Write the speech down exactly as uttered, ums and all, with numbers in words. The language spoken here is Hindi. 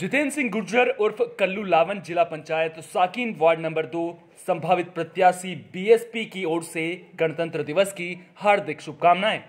जितेंद्र सिंह गुर्जर उर्फ कल्लू लावन जिला पंचायत साकिन वार्ड नंबर दो संभावित प्रत्याशी बीएसपी की ओर से गणतंत्र दिवस की हार्दिक शुभकामनाएं।